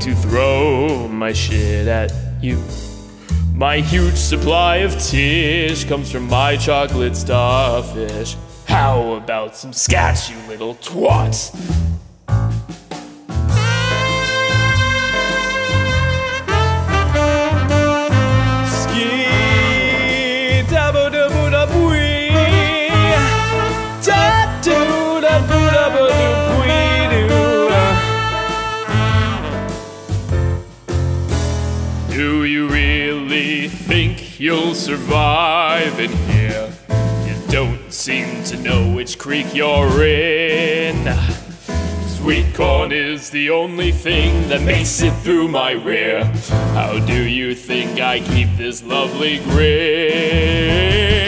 To throw my shit at you. My huge supply of tish comes from my chocolate starfish. How about some scats, you little twat? You'll survive in here. You don't seem to know which creek you're in. Sweet corn is the only thing that makes it through my rear. How do you think I keep this lovely grin?